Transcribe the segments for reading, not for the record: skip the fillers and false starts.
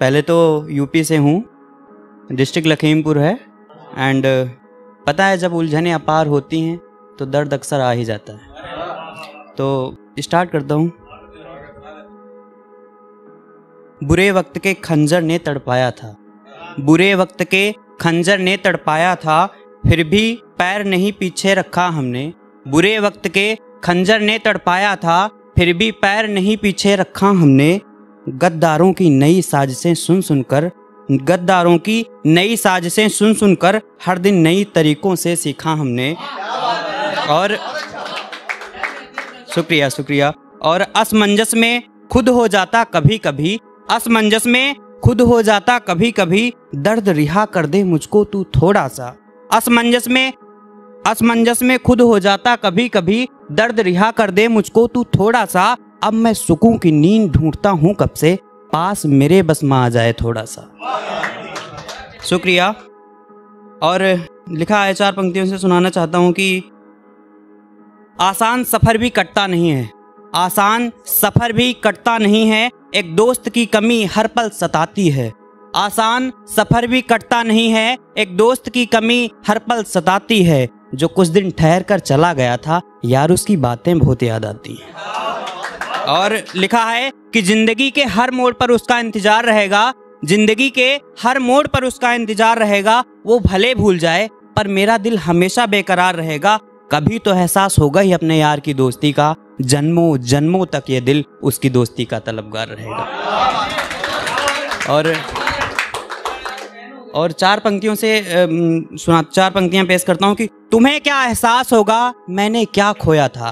पहले तो यूपी से हूँ, डिस्ट्रिक्ट लखीमपुर है। एंड पता है जब उलझने अपार होती हैं तो दर्द अक्सर आ ही जाता है। तो स्टार्ट करता हूँ। बुरे वक्त के खंजर ने तड़पाया था, बुरे वक्त के खंजर ने तड़पाया था, फिर भी पैर नहीं पीछे रखा हमने। बुरे वक्त के खंजर ने तड़पाया था, फिर भी पैर नहीं पीछे रखा हमने। गद्दारों की नई साजिशें सुन सुनकर, गद्दारों की नई साजिशें सुन सुनकर हर दिन नई तरीकों से सीखा हमने। और शुक्रिया शुक्रिया। और असमंजस में खुद हो जाता कभी कभी, असमंजस में खुद हो जाता कभी कभी, दर्द रिहा कर दे मुझको तू थोड़ा सा। असमंजस में, असमंजस में खुद हो जाता कभी कभी, दर्द रिहा कर दे मुझको तू थोड़ा सा। अब मैं सुकून की नींद ढूंढता हूँ कब से, पास मेरे बस में आ जाए थोड़ा सा। शुक्रिया। और लिखा है, चार पंक्तियों से सुनाना चाहता हूँ कि आसान सफ़र भी कटता नहीं है, आसान सफ़र भी कटता नहीं है, एक दोस्त की कमी हर पल सताती है। आसान सफ़र भी कटता नहीं है, एक दोस्त की कमी हर पल सताती है। जो कुछ दिन ठहर कर चला गया था यार, उसकी बातें बहुत याद आती हैं। और लिखा है कि ज़िंदगी के हर मोड़ पर उसका इंतज़ार रहेगा, ज़िंदगी के हर मोड़ पर उसका इंतज़ार रहेगा। वो भले भूल जाए पर मेरा दिल हमेशा बेकरार रहेगा। कभी तो एहसास होगा ही अपने यार की दोस्ती का, जन्मों जन्मों तक ये दिल उसकी दोस्ती का तलबगार रहेगा। और चार पंक्तियों से चार पंक्तियां पेश करता हूं कि तुम्हें क्या एहसास होगा मैंने क्या खोया था,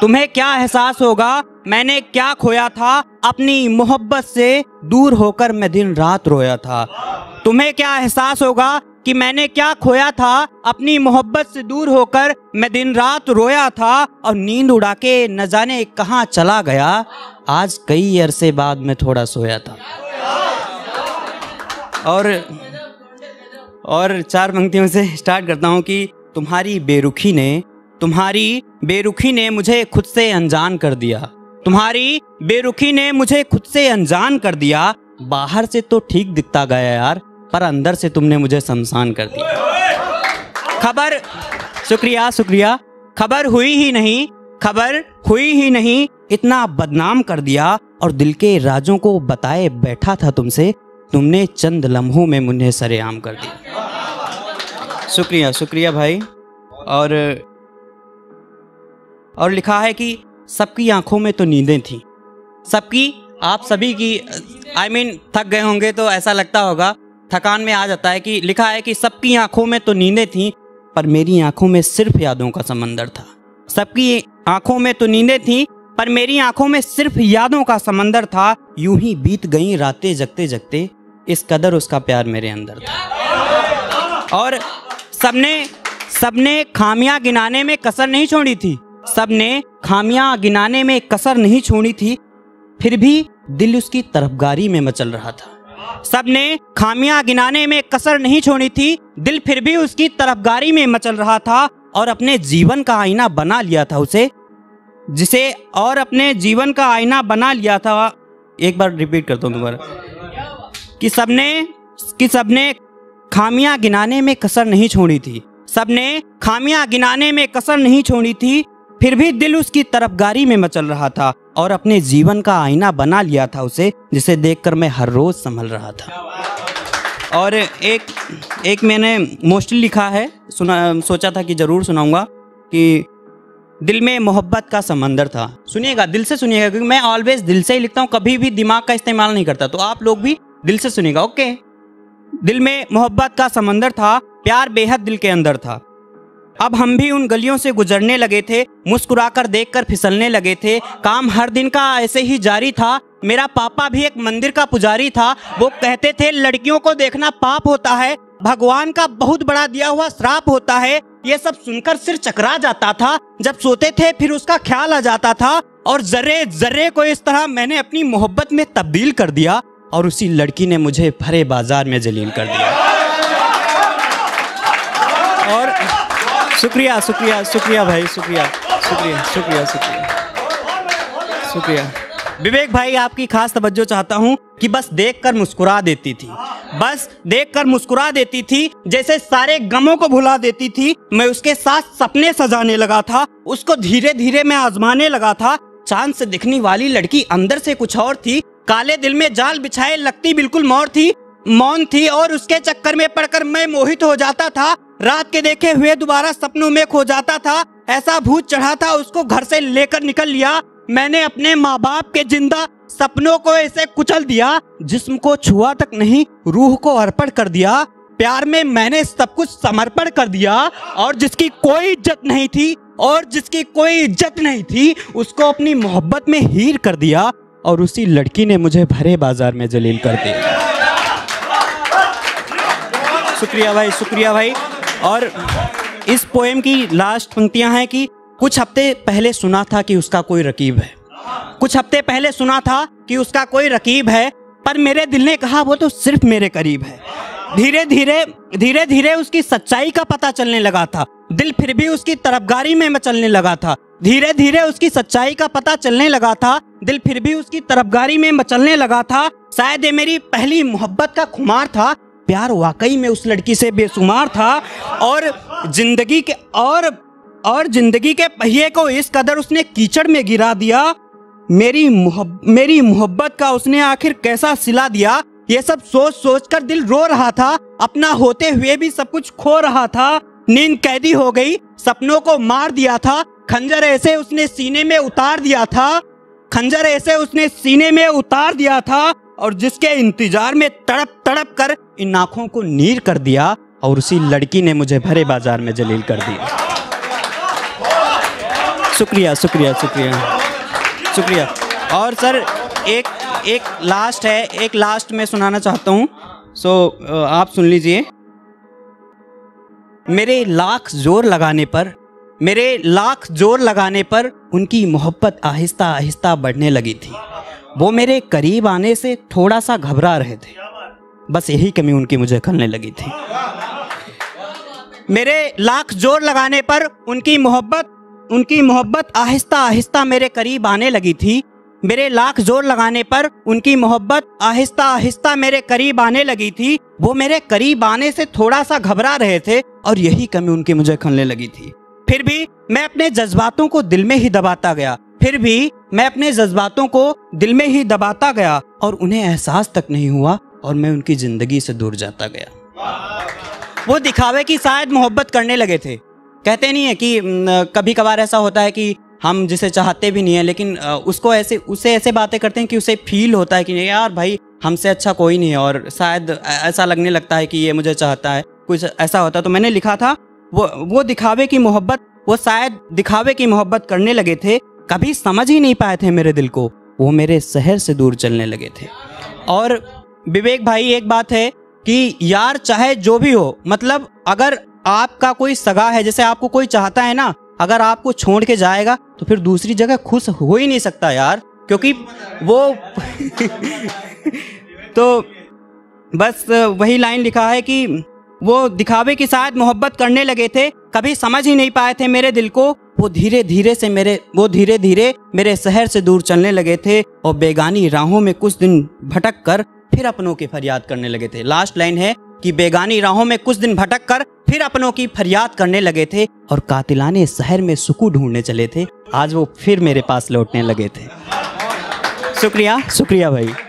तुम्हें क्या एहसास होगा मैंने क्या खोया था, अपनी मोहब्बत से दूर होकर मैं दिन रात रोया था। तुम्हें क्या एहसास होगा कि मैंने क्या खोया था, अपनी मोहब्बत से दूर होकर मैं दिन रात रोया था। और नींद उड़ा के न जाने कहाँ चला गया, आज कई अरसे बाद मैं थोड़ा सोया था। और चार पंक्तियों से स्टार्ट करता हूँ कि तुम्हारी बेरुखी ने, तुम्हारी बेरुखी ने मुझे खुद से अनजान कर दिया, तुम्हारी बेरुखी ने मुझे खुद से अनजान कर दिया। बाहर से तो ठीक दिखता गया यार, पर अंदर से तुमने मुझे शमशान कर दिया। खबर, शुक्रिया शुक्रिया। खबर हुई ही नहीं, खबर हुई ही नहीं, इतना बदनाम कर दिया। और दिल के राजों को बताए बैठा था तुमसे, तुमने चंद लम्हों में मुझे सरेआम कर दिया। शुक्रिया शुक्रिया भाई। और लिखा है कि सबकी आंखों में तो नींदें थीं, सबकी, आप सभी की, I mean, थक गए होंगे तो ऐसा लगता होगा, थकान में आ जाता है। कि लिखा है कि सबकी आंखों में तो नींदें थीं, पर मेरी आंखों में सिर्फ यादों का समंदर था। सबकी आंखों में तो नींदें थीं, पर मेरी आंखों में सिर्फ यादों का समंदर था। यूं ही बीत गईं रातें जगते जगते, इस कदर उसका प्यार मेरे अंदर था। और सबने खामियां गिनाने में कसर नहीं छोड़ी थी, सबने खामियां गिनाने में कसर नहीं छोड़ी थी, फिर भी दिल उसकी तरफगारी में मचल रहा था। सबने खामियां गिनाने में कसर नहीं छोड़ी थी, दिल फिर भी उसकी तरफगारी में मचल रहा था। और अपने जीवन का आईना बना लिया था उसे, जिसे, और अपने जीवन का आईना बना लिया था। एक बार रिपीट करता हूँ दोबारा कि सबने खामियां गिनाने में कसर नहीं छोड़ी थी, सबने खामियां गिनाने में कसर नहीं छोड़ी थी, फिर भी दिल उसकी तरफगारी में मचल रहा था। और अपने जीवन का आईना बना लिया था उसे, जिसे देखकर मैं हर रोज संभल रहा था। और एक मैंने मोस्टली लिखा है, सोचा था कि ज़रूर सुनाऊंगा कि दिल में मोहब्बत का समंदर था। सुनिएगा, दिल से सुनिएगा, क्योंकि मैं ऑलवेज दिल से ही लिखता हूँ, कभी भी दिमाग का इस्तेमाल नहीं करता। तो आप लोग भी दिल से सुनिएगा, ओके। दिल में मोहब्बत का समंदर था, प्यार बेहद दिल के अंदर था। अब हम भी उन गलियों से गुजरने लगे थे, मुस्कुराकर देखकर फिसलने लगे थे। काम हर दिन का ऐसे ही जारी था, मेरा पापा भी एक मंदिर का पुजारी था। वो कहते थे लड़कियों को देखना पाप होता है, भगवान का बहुत बड़ा दिया हुआ श्राप होता है। ये सब सुनकर सिर चकरा जाता था, जब सोते थे फिर उसका ख्याल आ जाता था। और जर्रे जर्रे को इस तरह मैंने अपनी मोहब्बत में तब्दील कर दिया, और उसी लड़की ने मुझे भरे बाजार में जलील कर दिया। और शुक्रिया शुक्रिया शुक्रिया भाई, शुक्रिया शुक्रिया शुक्रिया शुक्रिया शुक्रिया। विवेक भाई आपकी खास तवज्जो चाहता हूँ कि बस देखकर मुस्कुरा देती थी, बस देखकर मुस्कुरा देती थी, जैसे सारे गमों को भुला देती थी। मैं उसके साथ सपने सजाने लगा था, उसको धीरे धीरे मैं आजमाने लगा था। चांद से दिखने वाली लड़की अंदर से कुछ और थी, काले दिल में जाल बिछाए लगती बिल्कुल मौन थी, और उसके चक्कर में पड़कर मैं मोहित हो जाता था। रात के देखे हुए दोबारा सपनों में खो जाता था। ऐसा भूत चढ़ा था, उसको घर से लेकर निकल लिया। मैंने अपने माँ बाप के जिंदा सपनों को ऐसे कुचल दिया, जिस्म को छुआ तक नहीं, रूह को अर्पण कर दिया। प्यार में मैंने सब कुछ समर्पण कर दिया, और जिसकी कोई इज्जत नहीं थी उसको अपनी मोहब्बत में हीर कर दिया, और उसी लड़की ने मुझे भरे बाजार में जलील कर दिया। शुक्रिया भाई, शुक्रिया भाई। और इस पोएम की लास्ट पंक्तियां हैं कि कुछ हफ्ते पहले सुना था कि उसका कोई रकीब है, पर मेरे दिल ने कहा वो तो सिर्फ मेरे करीब है। धीरे धीरे उसकी सच्चाई का पता चलने लगा था, दिल फिर भी उसकी तरफगारी में मचलने लगा था। शायद ये मेरी पहली मोहब्बत का खुमार था, प्यार वाकई में उस लड़की से बेशुमार था, और जिंदगी के पहिए को इस कदर उसने कीचड़ में गिरा दिया। मेरी मोहब्बत का उसने आखिर कैसा सिला दिया। ये सब सोच सोच कर दिल रो रहा था, अपना होते हुए भी सब कुछ खो रहा था। नींद कैदी हो गई, सपनों को मार दिया था, खंजर ऐसे उसने सीने में उतार दिया था, और जिसके इंतजार में तड़प तड़प कर इन आँखों को नीर कर दिया, और उसी लड़की ने मुझे भरे बाजार में जलील कर दिया। शुक्रिया, शुक्रिया, शुक्रिया, शुक्रिया। और सर एक लास्ट है, एक लास्ट मैं सुनाना चाहता हूँ, सो आप सुन लीजिए। मेरे लाख जोर लगाने पर उनकी मोहब्बत आहिस्ता आहिस्ता बढ़ने लगी थी। वो मेरे करीब आने से थोड़ा सा घबरा रहे थे, बस यही कमी उनकी मुझे खलने लगी थी। मेरे लाख जोर लगाने पर उनकी मोहब्बत आहिस्ता आहिस्ता मेरे करीब आने लगी थी। वो मेरे करीब आने से थोड़ा सा घबरा रहे थे, और यही कमी उनकी मुझे खलने लगी थी। फिर भी मैं अपने जज्बातों को दिल में ही दबाता गया, और उन्हें एहसास तक नहीं हुआ, और मैं उनकी जिंदगी से दूर जाता गया। वो दिखावे की शायद मोहब्बत करने लगे थे। कहते नहीं है कि कभी कभार ऐसा होता है कि हम जिसे चाहते भी नहीं है, लेकिन उसे ऐसे बातें करते हैं कि उसे फील होता है कि यार भाई हमसे अच्छा कोई नहीं है, और शायद ऐसा लगने लगता है कि ये मुझे चाहता है, कुछ ऐसा होता है। तो मैंने लिखा था वो शायद दिखावे की मोहब्बत करने लगे थे, कभी समझ ही नहीं पाए थे मेरे दिल को, वो मेरे शहर से दूर चलने लगे थे। और विवेक भाई एक बात है कि यार चाहे जो भी हो, मतलब अगर आपका कोई सगा है, जैसे आपको कोई चाहता है ना, अगर आपको छोड़ के जाएगा तो फिर दूसरी जगह खुश हो ही नहीं सकता यार, क्योंकि वो तो बस वही लाइन लिखा है कि वो दिखावे के साथ मोहब्बत करने लगे थे, कभी समझ ही नहीं पाए थे मेरे दिल को, वो धीरे धीरे मेरे शहर से दूर चलने लगे थे, और बेगानी राहों में कुछ दिन भटक कर फिर अपनों की फरियाद करने लगे थे। लास्ट लाइन है कि बेगानी राहों में कुछ दिन भटक कर फिर अपनों की फरियाद करने लगे थे, और कातिलाने शहर में सुकून ढूंढने चले थे, आज वो फिर मेरे पास लौटने लगे थे। शुक्रिया, शुक्रिया भाई।